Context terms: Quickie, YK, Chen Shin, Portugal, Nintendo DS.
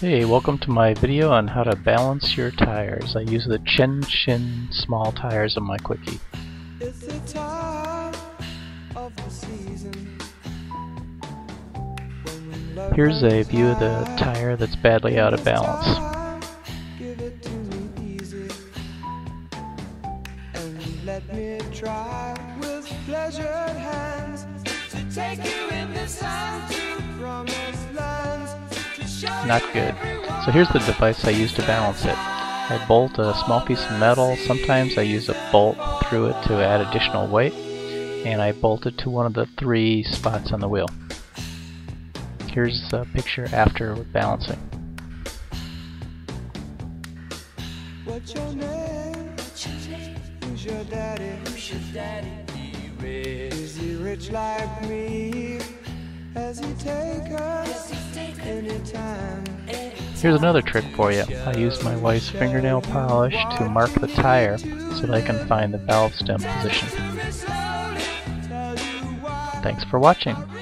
Hey, welcome to my video on how to balance your tires. I use the Chen Shin small tires on my Quickie. It's the time of the season. Here's a view of the tire that's badly out of balance. Give it to me easy. And let me try with pleasured hands to take you in the sun to promised lands. Not good. So here's the device I use to balance it. I bolt a small piece of metal, sometimes I use a bolt through it to add additional weight, and I bolt it to one of the three spots on the wheel. Here's a picture after with balancing. What's your name? Who's your daddy? Is he rich like me? Has he taken us any time? Here's another trick for you. I use my wife's fingernail polish to mark the tire so that I can find the valve stem position. Thanks for watching.